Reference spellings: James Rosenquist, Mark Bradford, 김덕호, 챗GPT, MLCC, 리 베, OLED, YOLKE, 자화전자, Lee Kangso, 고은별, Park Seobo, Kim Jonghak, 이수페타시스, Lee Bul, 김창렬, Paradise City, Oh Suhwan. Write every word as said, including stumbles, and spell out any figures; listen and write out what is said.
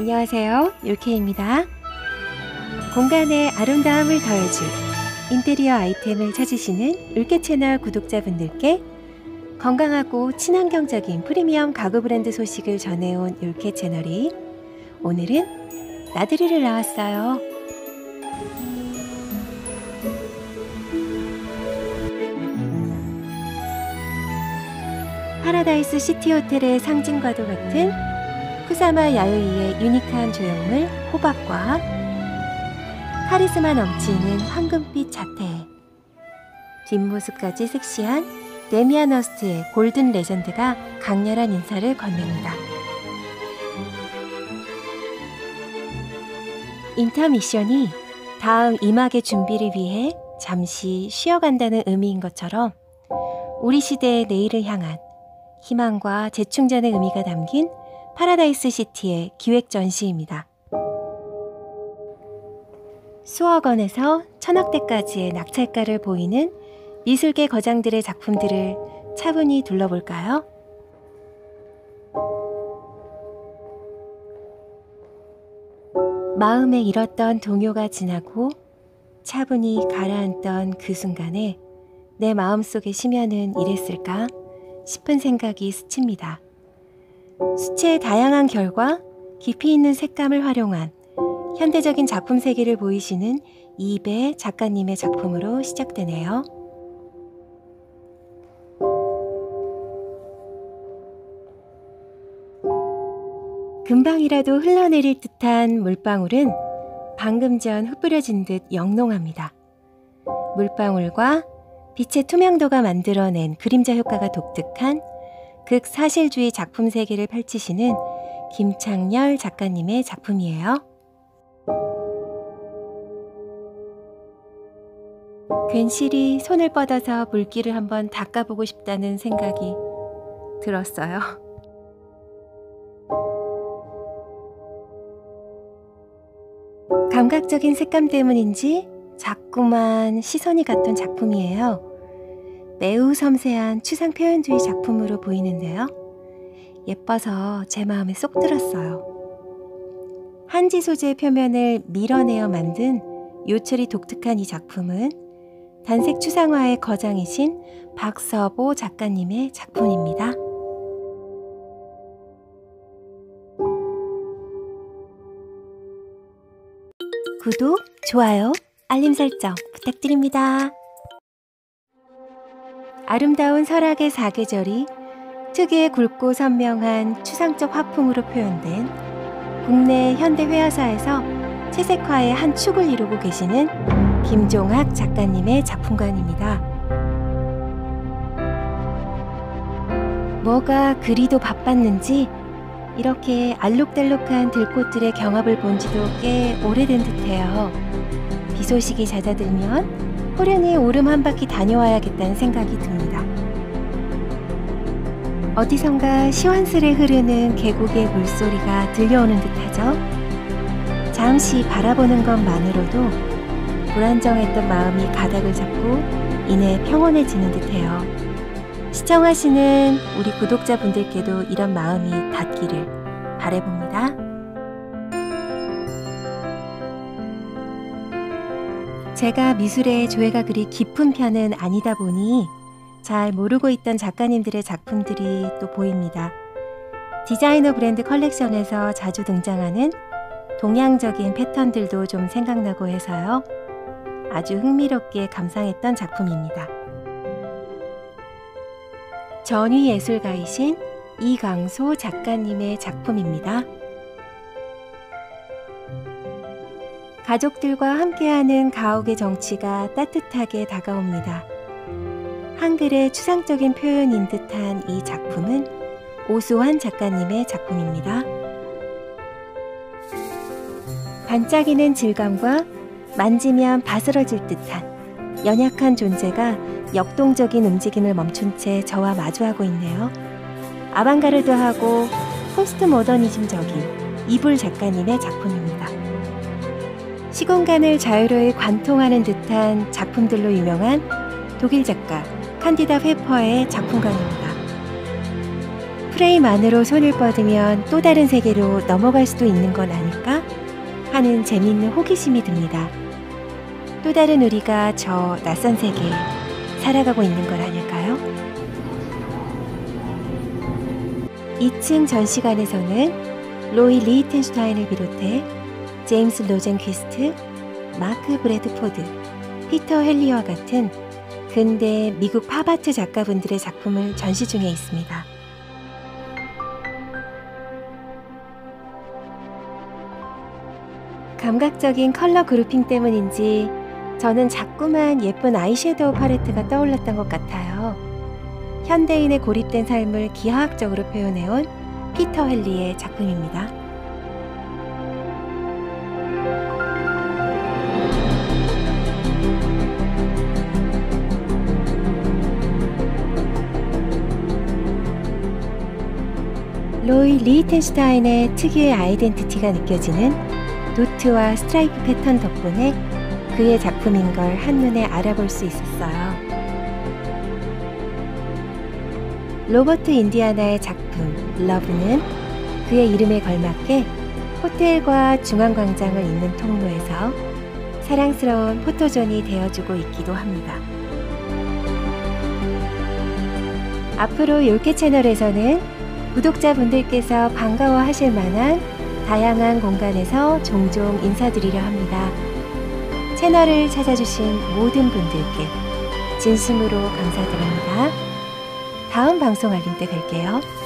안녕하세요, 욜케입니다. 공간에 아름다움을 더해줄 인테리어 아이템을 찾으시는 욜케 채널 구독자분들께 건강하고 친환경적인 프리미엄 가구 브랜드 소식을 전해온 욜케 채널이 오늘은 나들이를 나왔어요. 파라다이스 시티 호텔의 상징과도 같은 쿠사마 야요이의 유니크한 조형물 호박과 카리스마 넘치는 황금빛 자태, 뒷모습까지 섹시한 데미안 허스트의 골든 레전드가 강렬한 인사를 건넵니다. 인터미션이 다음 이막의 준비를 위해 잠시 쉬어간다는 의미인 것처럼 우리 시대의 내일을 향한 희망과 재충전의 의미가 담긴 파라다이스 시티의 기획 전시입니다. 수억 원에서 천억 대까지의 낙찰가를 보이는 미술계 거장들의 작품들을 차분히 둘러볼까요? 마음에 잃었던 동요가 지나고 차분히 가라앉던 그 순간에 내 마음속에 심연은 이랬을까 싶은 생각이 스칩니다. 수채의 다양한 결과, 깊이 있는 색감을 활용한 현대적인 작품 세계를 보이시는 리 베 작가님의 작품으로 시작되네요. 금방이라도 흘러내릴 듯한 물방울은 방금 전 흩뿌려진 듯 영롱합니다. 물방울과 빛의 투명도가 만들어낸 그림자 효과가 독특한 극사실주의 작품 세계를 펼치시는 김창렬 작가님의 작품이에요. 괜시리 손을 뻗어서 물기를 한번 닦아보고 싶다는 생각이 들었어요. 감각적인 색감 때문인지 자꾸만 시선이 갔던 작품이에요. 매우 섬세한 추상 표현주의 작품으로 보이는데요. 예뻐서 제 마음에 쏙 들었어요. 한지 소재 표면을 밀어내어 만든 요철이 독특한 이 작품은 단색 추상화의 거장이신 박서보 작가님의 작품입니다. 구독, 좋아요, 알림 설정 부탁드립니다. 아름다운 설악의 사계절이 특유의 굵고 선명한 추상적 화풍으로 표현된 국내 현대 회화사에서 채색화의 한 축을 이루고 계시는 김종학 작가님의 작품관입니다. 뭐가 그리도 바빴는지 이렇게 알록달록한 들꽃들의 경합을 본 지도 꽤 오래된 듯해요. 비 소식이 잦아들면 호련히 오름 한 바퀴 다녀와야겠다는 생각이 듭니다. 어디선가 시원스레 흐르는 계곡의 물소리가 들려오는 듯하죠? 잠시 바라보는 것만으로도 불안정했던 마음이 가닥을 잡고 이내 평온해지는 듯해요. 시청하시는 우리 구독자분들께도 이런 마음이 닿기를 바라봅니다. 제가 미술의 조예가 그리 깊은 편은 아니다 보니 잘 모르고 있던 작가님들의 작품들이 또 보입니다. 디자이너 브랜드 컬렉션에서 자주 등장하는 동양적인 패턴들도 좀 생각나고 해서요. 아주 흥미롭게 감상했던 작품입니다. 전위 예술가이신 이강소 작가님의 작품입니다. 가족들과 함께하는 가옥의 정취가 따뜻하게 다가옵니다. 한글의 추상적인 표현인 듯한 이 작품은 오수환 작가님의 작품입니다. 반짝이는 질감과 만지면 바스러질 듯한 연약한 존재가 역동적인 움직임을 멈춘 채 저와 마주하고 있네요. 아방가르드하고 포스트 모더니즘적인 이불 작가님의 작품입니다. 시공간을 자유로이 관통하는 듯한 작품들로 유명한 독일 작가 칸디다 페퍼의 작품관입니다. 프레임 안으로 손을 뻗으면 또 다른 세계로 넘어갈 수도 있는 건 아닐까? 하는 재미있는 호기심이 듭니다. 또 다른 우리가 저 낯선 세계에 살아가고 있는 건 아닐까요? 이 층 전시관에서는 로이 리히텐슈타인을 비롯해 제임스 로젠퀴스트, 마크 브래드포드, 피터 헬리와 같은 근대 미국 팝아트 작가분들의 작품을 전시 중에 있습니다. 감각적인 컬러 그룹핑 때문인지 저는 자꾸만 예쁜 아이섀도우 팔레트가 떠올랐던 것 같아요. 현대인의 고립된 삶을 기하학적으로 표현해온 피터 헬리의 작품입니다. 로이 리히텐슈타인의 특유의 아이덴티티가 느껴지는 노트와 스트라이프 패턴 덕분에 그의 작품인 걸 한눈에 알아볼 수 있었어요. 로버트 인디아나의 작품 러브는 그의 이름에 걸맞게 호텔과 중앙광장을 잇는 통로에서 사랑스러운 포토존이 되어주고 있기도 합니다. 앞으로 욜케 채널에서는 구독자분들께서 반가워하실 만한 다양한 공간에서 종종 인사드리려 합니다. 채널을 찾아주신 모든 분들께 진심으로 감사드립니다. 다음 방송 알림 때 뵐게요.